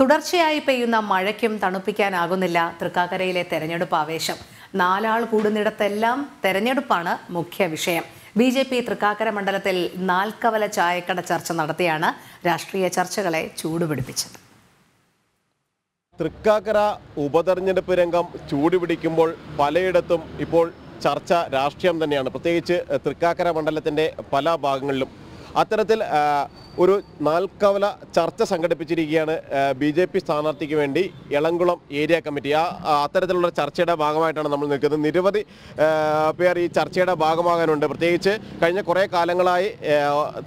തുടർച്ചയായി പെയ്യുന്ന മഴയ്ക്കും തണുപ്പിക്കാനാകുന്നില്ല തൃക്കാക്കരയിലെ തെരഞ്ഞെടുപ്പ് ആവേശം. നാലാൾ കൂടുന്നിടത്തെല്ലാം തെരഞ്ഞെടുപ്പാണ് മുഖ്യ വിഷയം. ബിജെപി തൃക്കാക്കര മണ്ഡലത്തിൽ നാൽക്കവല ചായക്കട ചർച്ച നടത്തിയാണ് രാഷ്ട്രീയ ചർച്ചകളെ ചൂടുപിടിപ്പിച്ചത്. തൃക്കാക്കര ഉപതെരഞ്ഞെടുപ്പ് രംഗം ചൂടുപിടിക്കുമ്പോൾ പലയിടത്തും ഇപ്പോൾ ചർച്ച രാഷ്ട്രീയം തന്നെയാണ്, പ്രത്യേകിച്ച് തൃക്കാക്കര മണ്ഡലത്തിൻ്റെ പല ഭാഗങ്ങളിലും. അത്തരത്തിൽ ഒരു നാൽക്കവല ചർച്ച സംഘടിപ്പിച്ചിരിക്കുകയാണ് BJP സ്ഥാനാർത്ഥിക്ക് വേണ്ടി എളംകുളം ഏരിയ കമ്മിറ്റി. അത്തരത്തിലുള്ള ചർച്ചയുടെ ഭാഗമായിട്ടാണ് നമ്മൾ നിൽക്കുന്നത്. നിരവധി പേർ ഈ ചർച്ചയുടെ ഭാഗമാകാനുണ്ട്. പ്രത്യേകിച്ച് കഴിഞ്ഞ കുറേ കാലങ്ങളായി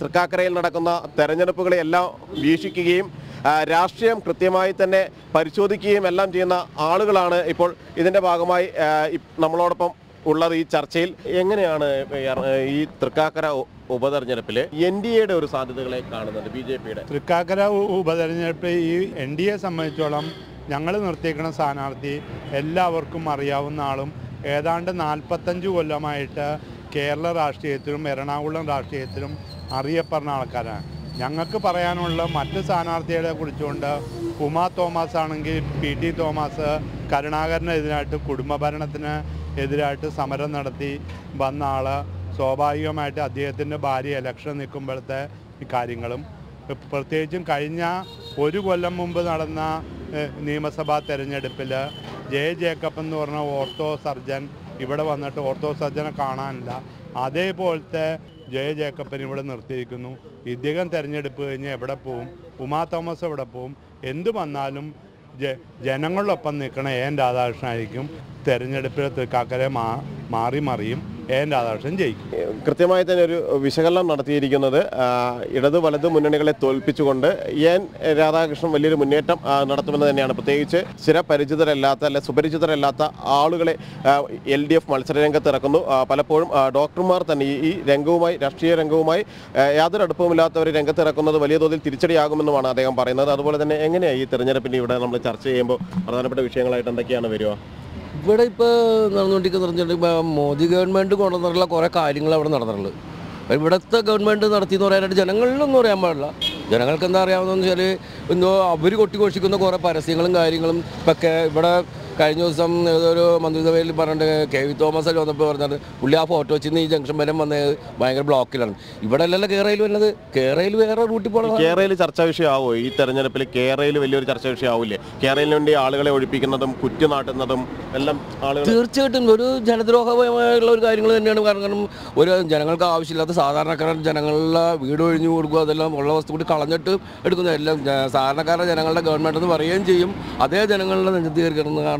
തൃക്കാക്കരയിൽ നടക്കുന്ന തെരഞ്ഞെടുപ്പുകളെല്ലാം വീക്ഷിക്കുകയും രാഷ്ട്രീയം കൃത്യമായി തന്നെ പരിശോധിക്കുകയും എല്ലാം ചെയ്യുന്ന ആളുകളാണ് ഇപ്പോൾ ഇതിൻ്റെ ഭാഗമായി നമ്മളോടൊപ്പം ഉള്ളത് ഈ ചർച്ചയിൽ. എങ്ങനെയാണ് ഈ തൃക്കാക്കര ഉപതെരഞ്ഞെടുപ്പിൽ NDAയുടെ ഒരു സാധ്യതകളെ കാണുന്നത് BJPയുടെ? തൃക്കാക്കര ഉപതെരഞ്ഞെടുപ്പിൽ ഈ NDAയെ സംബന്ധിച്ചോളം ഞങ്ങൾ നിർത്തിയിരിക്കുന്ന സ്ഥാനാർത്ഥി എല്ലാവർക്കും അറിയാവുന്ന ആളും ഏതാണ്ട് 45 കൊല്ലമായിട്ട് കേരള രാഷ്ട്രീയത്തിലും എറണാകുളം രാഷ്ട്രീയത്തിലും അറിയപ്പെടുന്ന ആൾക്കാരാണ്. ഞങ്ങൾക്ക് പറയാനുള്ള മറ്റ് സ്ഥാനാർത്ഥികളെ കുറിച്ചുകൊണ്ട് ഉമാ തോമസ് ആണെങ്കിൽ PT തോമസ് കരുണാകരനെതിരായിട്ട് കുടുംബഭരണത്തിന് എതിരായിട്ട് സമരം നടത്തി വന്ന ആൾ. സ്വാഭാവികമായിട്ട് അദ്ദേഹത്തിൻ്റെ ഭാര്യ ഇലക്ഷൻ നിൽക്കുമ്പോഴത്തെ കാര്യങ്ങളും പ്രത്യേകിച്ചും കഴിഞ്ഞ 1 കൊല്ലം മുമ്പ് നടന്ന നിയമസഭാ തെരഞ്ഞെടുപ്പിൽ ജേക്കബ് എന്ന് പറഞ്ഞ ഓർത്തോ സർജൻ ഇവിടെ വന്നിട്ട് ഓർത്തോ സർജനെ കാണാനില്ല, അതേപോലത്തെ ജേക്കബിനെ ഇവിടെ നിർത്തിയിരിക്കുന്നു. ഇദ്ദേഹം തെരഞ്ഞെടുപ്പ് കഴിഞ്ഞ് എവിടെ പോവും? ഉമാ തോമസ് എവിടെ പോവും? എന്തു വന്നാലും ജനങ്ങളിലൊപ്പം നിൽക്കണ രാധാകൃഷ്ണനായിരിക്കും. തെരഞ്ഞെടുപ്പിൽ തൃക്കാക്കര മാറി മറിയും രാധാകൃഷ്ണൻ ജയിക്കും. കൃത്യമായി തന്നെ ഒരു വിശകലനം നടത്തിയിരിക്കുന്നത് ഇടതു വലതു മുന്നണികളെ തോൽപ്പിച്ചുകൊണ്ട് രാധാകൃഷ്ണൻ വലിയൊരു മുന്നേറ്റം നടത്തുമെന്ന് തന്നെയാണ്. പ്രത്യേകിച്ച് സുപരിചിതരല്ലാത്ത ആളുകളെ LDF മത്സരരംഗത്ത് ഇറക്കുന്നു. പലപ്പോഴും ഡോക്ടർമാർ തന്നെ ഈ രംഗവുമായി, രാഷ്ട്രീയ രംഗവുമായി യാതൊരു അടുപ്പവുമില്ലാത്തവർ രംഗത്ത് ഇറക്കുന്നത് വലിയ തോതിൽ തിരിച്ചടിയാകുമെന്നുമാണ് അദ്ദേഹം പറയുന്നത്. അതുപോലെ തന്നെ എങ്ങനെയാണ് ഈ തെരഞ്ഞെടുപ്പിൻ്റെ ഇവിടെ നമ്മൾ ചർച്ച ചെയ്യുമ്പോൾ പ്രധാനപ്പെട്ട വിഷയങ്ങളായിട്ട് എന്തൊക്കെയാണ് വരിക? ഇവിടെ ഇപ്പോൾ നടന്നുകൊണ്ടിരിക്കുന്ന പറഞ്ഞിട്ടുണ്ടെങ്കിൽ മോദി ഗവൺമെൻറ് കൊണ്ടുവന്നിട്ടുള്ള കുറേ കാര്യങ്ങൾ അവിടെ നടന്നിട്ടുള്ളത്. അപ്പം ഇവിടുത്തെ ഗവൺമെൻറ് നടത്തിയെന്ന് പറയാനായിട്ട് ജനങ്ങളിലൊന്നും അറിയാൻ പാടില്ല. ജനങ്ങൾക്ക് എന്താ അറിയാവുന്നതെന്ന് വെച്ചാൽ ഇന്ന് അവർ കൊട്ടിഘോഷിക്കുന്ന കുറേ പരസ്യങ്ങളും കാര്യങ്ങളും ഇപ്പൊക്കെ. ഇവിടെ കഴിഞ്ഞ ദിവസം ഏതൊരു മന്ത്രിസഭയിൽ പറഞ്ഞിട്ട് KV തോമസ് ഒക്കെ വന്നപ്പോൾ പറഞ്ഞിട്ട് പുള്ളി ആ ഫോട്ടോ വെച്ചിന്ന് ഈ ജംഗ്ഷൻ വരെ വന്ന ഭയങ്കര ബ്ലോക്കിലാണ്. ഇവിടെ അല്ലല്ലോ കേരളയിൽ വന്നത്. കേരളയിൽ വേറെ റൂട്ടിൽ പോകണം. കേരളയിൽ ചർച്ചാ വിഷയമാവോ ഈ തെരഞ്ഞെടുപ്പിൽ? കേരളയിൽ വലിയൊരു ചർച്ചാ വിഷയമാവില്ലേ? കേരളയിൽ വേണ്ടി ആളുകളെ ഒഴിപ്പിക്കുന്നതും കുറ്റുനാട്ടുന്നതും എല്ലാം ആളുകൾ തീർച്ചയായിട്ടും ഒരു ജനദ്രോഹമായുള്ള ഒരു കാര്യങ്ങൾ തന്നെയാണ്. കാരണം ഒരു ജനങ്ങൾക്ക് ആവശ്യമില്ലാത്ത സാധാരണക്കാരൻ ജനങ്ങളുടെ വീട് ഒഴിഞ്ഞു കൊടുക്കുക, അതെല്ലാം ഉള്ള വസ്തു കൂടി കളഞ്ഞിട്ട് എടുക്കുന്ന എല്ലാം സാധാരണക്കാരുടെ ജനങ്ങളുടെ ഗവൺമെൻറ് എന്ന് പറയുകയും ചെയ്യും. അതേ ജനങ്ങളുടെ നെഞ്ചത്ത് കയറി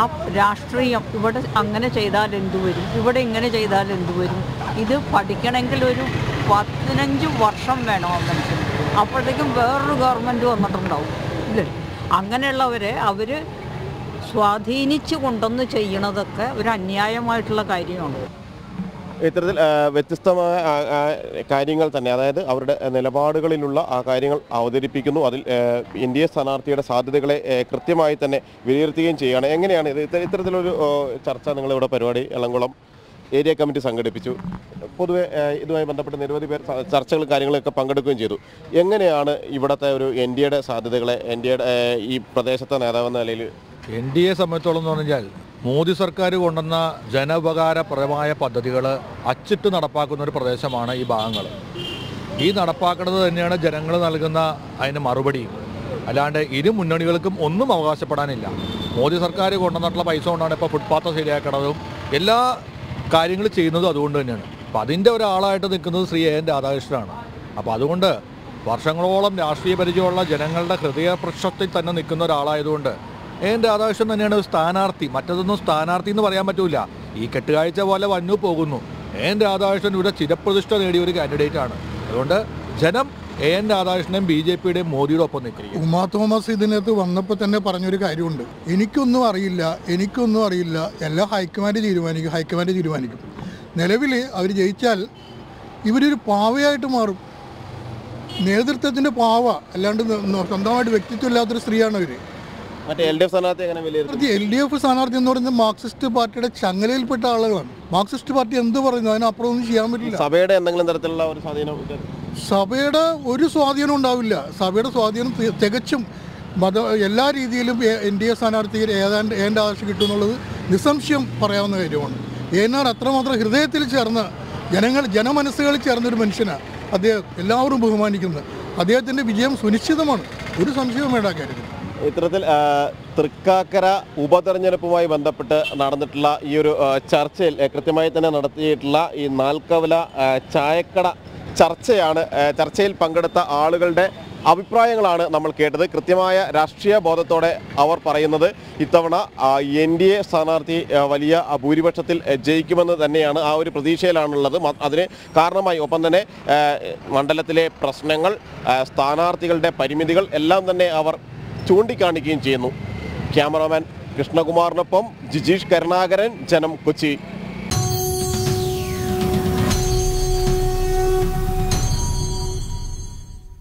ആ രാഷ്ട്രീയം ഇവിടെ അങ്ങനെ ചെയ്താൽ എന്തു വരും, ഇവിടെ ഇങ്ങനെ ചെയ്താൽ എന്തു വരും, ഇത് പഠിക്കണമെങ്കിൽ ഒരു 15 വർഷം വേണം ആ മനുഷ്യൻ. അപ്പോഴത്തേക്കും വേറൊരു ഗവൺമെൻറ് വന്നിട്ടുണ്ടാവും ഇല്ലേ? അങ്ങനെയുള്ളവരെ അവർ സ്വാധീനിച്ച് കൊണ്ടൊന്ന് ചെയ്യണതൊക്കെ ഒരു അന്യായമായിട്ടുള്ള കാര്യമാണ്. ഇത്തരത്തിൽ വ്യത്യസ്തമായ കാര്യങ്ങൾ തന്നെ, അതായത് അവരുടെ നിലപാടുകളിലുള്ള ആ കാര്യങ്ങൾ അവതരിപ്പിക്കുന്നു. അതിൽ NDA സ്ഥാനാർത്ഥിയുടെ സാധ്യതകളെ കൃത്യമായി തന്നെ വിലയിരുത്തുകയും ചെയ്യുകയാണ്. എങ്ങനെയാണ് ഇത് ഇത്തരത്തിലൊരു ചർച്ച നിങ്ങളിവിടെ പരിപാടി എളംകുളം ഏരിയ കമ്മിറ്റി സംഘടിപ്പിച്ചു? പൊതുവെ ഇതുമായി ബന്ധപ്പെട്ട് നിരവധി പേർ ചർച്ചകളും കാര്യങ്ങളൊക്കെ പങ്കെടുക്കുകയും ചെയ്തു. എങ്ങനെയാണ് ഇവിടുത്തെ ഒരു NDAയുടെ സാധ്യതകളെ, NDAയുടെ ഈ പ്രദേശത്തെ നേതാവെന്ന നിലയിൽ? NDAയെ സംബന്ധിച്ചോളം എന്ന് പറഞ്ഞാൽ മോദി സർക്കാർ കൊണ്ടുവന്ന ജനോപകാരപ്രദമായ പദ്ധതികൾ അച്ചിട്ട് നടപ്പാക്കുന്ന ഒരു പ്രദേശമാണ് ഈ ഭാഗങ്ങൾ. ഈ നടപ്പാക്കുന്നത് തന്നെയാണ് ജനങ്ങൾ നൽകുന്ന അതിന് മറുപടി. അല്ലാണ്ട് ഇരു മുന്നണികൾക്കും ഒന്നും അവകാശപ്പെടാനില്ല. മോദി സർക്കാർ കൊണ്ടുവന്നിട്ടുള്ള പൈസ കൊണ്ടാണ് ഇപ്പോൾ ഫുട്പാത്ത് ശരിയാക്കണതും എല്ലാ കാര്യങ്ങൾ ചെയ്യുന്നതും അതുകൊണ്ട് തന്നെയാണ്. അപ്പം അതിൻ്റെ ഒരാളായിട്ട് നിൽക്കുന്നത് ശ്രീ A രാധാകൃഷ്ണനാണ്. അപ്പോൾ അതുകൊണ്ട് വർഷങ്ങളോളം രാഷ്ട്രീയ പരിചയമുള്ള ജനങ്ങളുടെ ഹൃദയ പ്രക്ഷത്തിൽ തന്നെ നിൽക്കുന്ന ഒരാളായതുകൊണ്ട് A രാധാകൃഷ്ണൻ തന്നെയാണ് ഒരു സ്ഥാനാർത്ഥി. മറ്റതൊന്നും സ്ഥാനാർത്ഥി എന്ന് പറയാൻ പറ്റില്ല. ഈ കെട്ടുകാഴ്ച പോലെ വന്നു പോകുന്നു. A രാധാകൃഷ്ണൻ ഇവിടെ ചിരപ്രതിഷ്ഠ നേടിയ ഒരു കാൻഡിഡേറ്റാണ്. അതുകൊണ്ട് ജനം And Arashnan BJP Modi. Uma Thomas Idinatu one up and a paranuric Irund. Inikunu Arilla, Inikunu Arilla, Ella High Command Iranic, High Command Iranic. Nereville, Avijal, even if Pavia tomorrow Nether Tatin Pava, London, North and Victor to Lather Srianuri. But LDF Sanathan and the LDF Sanathan in the Marxist party at Changalil Petalavan. Marxist party and the Varana province Yamil Sabeda and Nangatala or Sadino. Sabeda, Uri Swadian and Davila, Sabeda Swadian, Tegachum, but Yellari, the India Sanarthi, and Ashkitunolo, Nisumshim, Parana, Yena, Atramatra, Hirdetil Charna, Janamanasil Charna Menshina, are there Lauru Bumanikina, are there the Vijayam Swinichidaman, Uri Samshim Medaka. Tൃക്കാക്കര ഉപതെരഞ്ഞെടുപ്പുമായി ബന്ധപ്പെട്ട് നടന്നിട്ടുള്ള ഈ ഒരു ചർച്ചയിൽ കൃത്യമായി തന്നെ നടത്തിയിട്ടുള്ള ഈ നാൽക്കവല ചായക്കട ചർച്ചയാണ് ചർച്ചയിൽ പങ്കെടുത്ത ആളുകളുടെ അഭിപ്രായങ്ങളാണ് നമ്മൾ കേട്ടത് കൃത്യമായ രാഷ്ട്രീയ ബോധത്തോടെ അവർ പറയുന്നത് ഇത്തവണ എൻഡിഎ സ്ഥാനാർത്ഥി വലിയ ഭൂരിപക്ഷത്തിൽ ജയിക്കുമെന്ന് തന്നെയാണ് ആ ഒരു പ്രതീക്ഷയിലാണുള്ളത് അതിന് കാരണമായി ഒപ്പം തന്നെ മണ്ഡലത്തിലെ പ്രശ്നങ്ങൾ സ്ഥാനാർത്ഥികളുടെ പരിമിതികൾ എല്ലാം തന്നെ അവർ ചൂണ്ടിക്കാണിക്കുകയും ചെയ്യുന്നു ക്യാമറാമാൻ കൃഷ്ണകുമാറിനൊപ്പം ജിജീഷ് കരുണാകരൻ ജനം കൊച്ചി